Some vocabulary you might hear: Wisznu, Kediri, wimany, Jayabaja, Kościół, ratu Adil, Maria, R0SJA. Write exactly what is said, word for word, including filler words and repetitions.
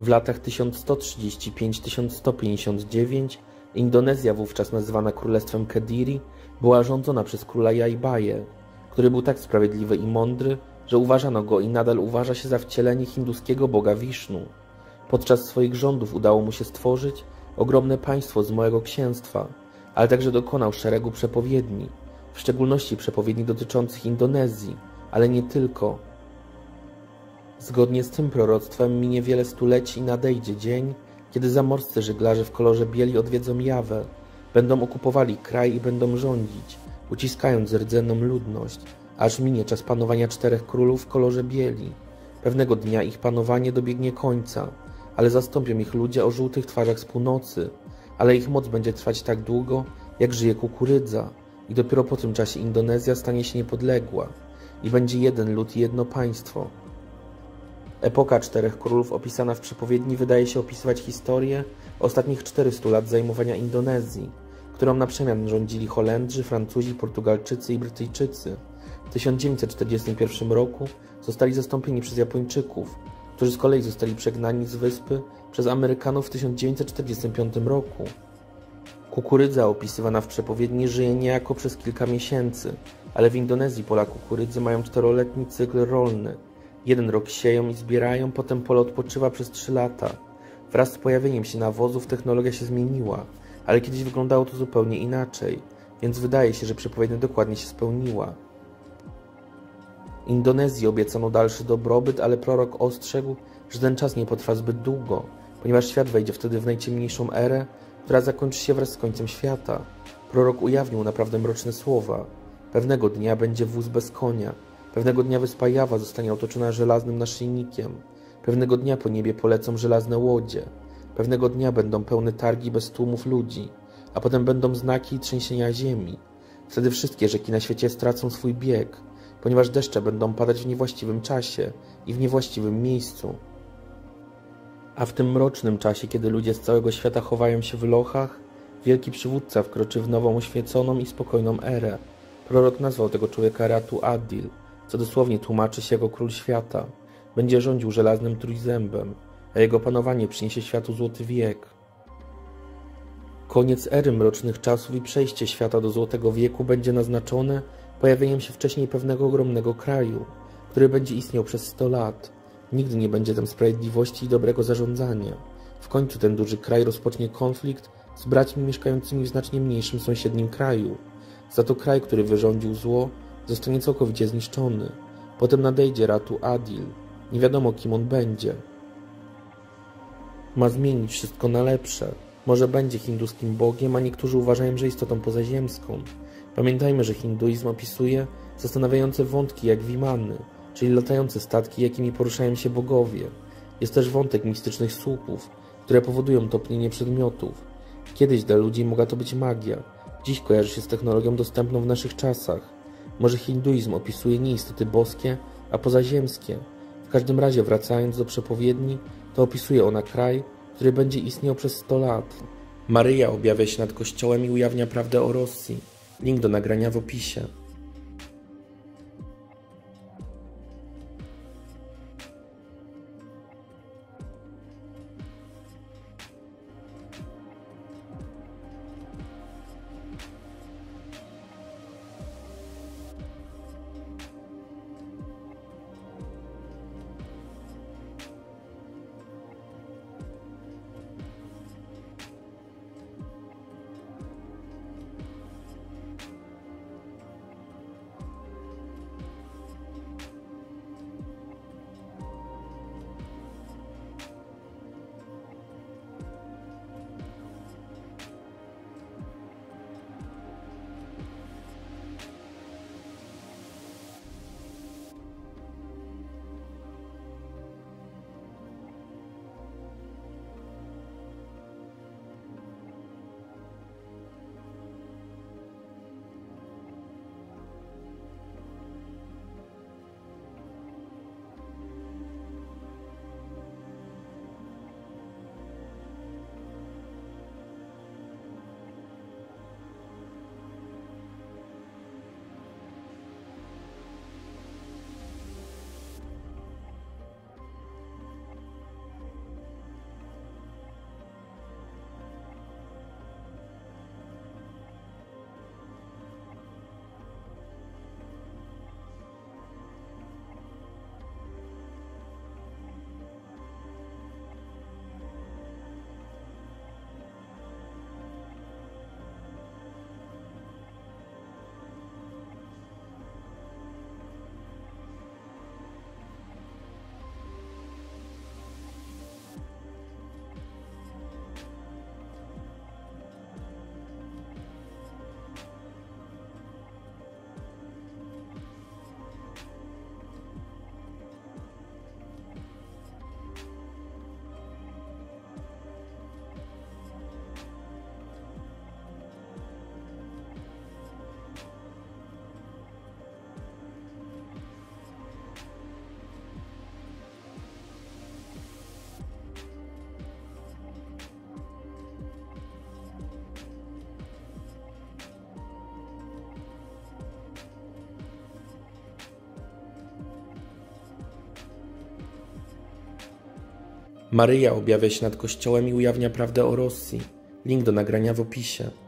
W latach tysiąc sto trzydzieści pięć do tysiąc sto pięćdziesiąt dziewięć Indonezja, wówczas nazywana Królestwem Kediri, była rządzona przez króla Jayabaję, który był tak sprawiedliwy i mądry, że uważano go i nadal uważa się za wcielenie hinduskiego boga Wisznu. Podczas swoich rządów udało mu się stworzyć ogromne państwo z małego księstwa, ale także dokonał szeregu przepowiedni, w szczególności przepowiedni dotyczących Indonezji, ale nie tylko. Zgodnie z tym proroctwem minie wiele stuleci i nadejdzie dzień, kiedy zamorscy żeglarze w kolorze bieli odwiedzą Jawę, będą okupowali kraj i będą rządzić, uciskając rdzenną ludność, aż minie czas panowania czterech królów w kolorze bieli. Pewnego dnia ich panowanie dobiegnie końca, ale zastąpią ich ludzie o żółtych twarzach z północy, ale ich moc będzie trwać tak długo, jak żyje kukurydza, i dopiero po tym czasie Indonezja stanie się niepodległa i będzie jeden lud i jedno państwo. Epoka Czterech Królów opisana w przepowiedni wydaje się opisywać historię ostatnich czterystu lat zajmowania Indonezji, którą na przemian rządzili Holendrzy, Francuzi, Portugalczycy i Brytyjczycy. W tysiąc dziewięćset czterdziestym pierwszym roku zostali zastąpieni przez Japończyków, którzy z kolei zostali przegnani z wyspy przez Amerykanów w tysiąc dziewięćset czterdziestym piątym roku. Kukurydza opisywana w przepowiedni żyje niejako przez kilka miesięcy, ale w Indonezji pola kukurydzy mają czteroletni cykl rolny. Jeden rok sieją i zbierają, potem pole odpoczywa przez trzy lata. Wraz z pojawieniem się nawozów technologia się zmieniła, ale kiedyś wyglądało to zupełnie inaczej, więc wydaje się, że przepowiednia dokładnie się spełniła. Indonezji obiecano dalszy dobrobyt, ale prorok ostrzegł, że ten czas nie potrwa zbyt długo, ponieważ świat wejdzie wtedy w najciemniejszą erę, która zakończy się wraz z końcem świata. Prorok ujawnił naprawdę mroczne słowa. Pewnego dnia będzie wóz bez konia. Pewnego dnia wyspa Jawa zostanie otoczona żelaznym naszyjnikiem. Pewnego dnia po niebie polecą żelazne łodzie. Pewnego dnia będą pełne targi bez tłumów ludzi, a potem będą znaki i trzęsienia ziemi. Wtedy wszystkie rzeki na świecie stracą swój bieg, ponieważ deszcze będą padać w niewłaściwym czasie i w niewłaściwym miejscu. A w tym mrocznym czasie, kiedy ludzie z całego świata chowają się w lochach, wielki przywódca wkroczy w nową, oświeconą i spokojną erę. Prorok nazwał tego człowieka Ratu Adil, co dosłownie tłumaczy się jako król świata. Będzie rządził żelaznym trójzębem, a jego panowanie przyniesie światu złoty wiek. Koniec ery mrocznych czasów i przejście świata do złotego wieku będzie naznaczone pojawieniem się wcześniej pewnego ogromnego kraju, który będzie istniał przez sto lat. Nigdy nie będzie tam sprawiedliwości i dobrego zarządzania. W końcu ten duży kraj rozpocznie konflikt z braćmi mieszkającymi w znacznie mniejszym sąsiednim kraju. Za to kraj, który wyrządził zło, zostanie całkowicie zniszczony. Potem nadejdzie Ratu Adil. Nie wiadomo, kim on będzie. Ma zmienić wszystko na lepsze. Może będzie hinduskim bogiem, a niektórzy uważają, że istotą pozaziemską. Pamiętajmy, że hinduizm opisuje zastanawiające wątki jak wimany, czyli latające statki, jakimi poruszają się bogowie. Jest też wątek mistycznych słupów, które powodują topnienie przedmiotów. Kiedyś dla ludzi mogła to być magia. Dziś kojarzy się z technologią dostępną w naszych czasach. Może hinduizm opisuje nie istoty boskie, a pozaziemskie. W każdym razie, wracając do przepowiedni, to opisuje ona kraj, który będzie istniał przez sto lat. Maria objawia się nad Kościołem i ujawnia prawdę o Rosji. Link do nagrania w opisie. Maryja objawia się nad Kościołem i ujawnia prawdę o Rosji. Link do nagrania w opisie.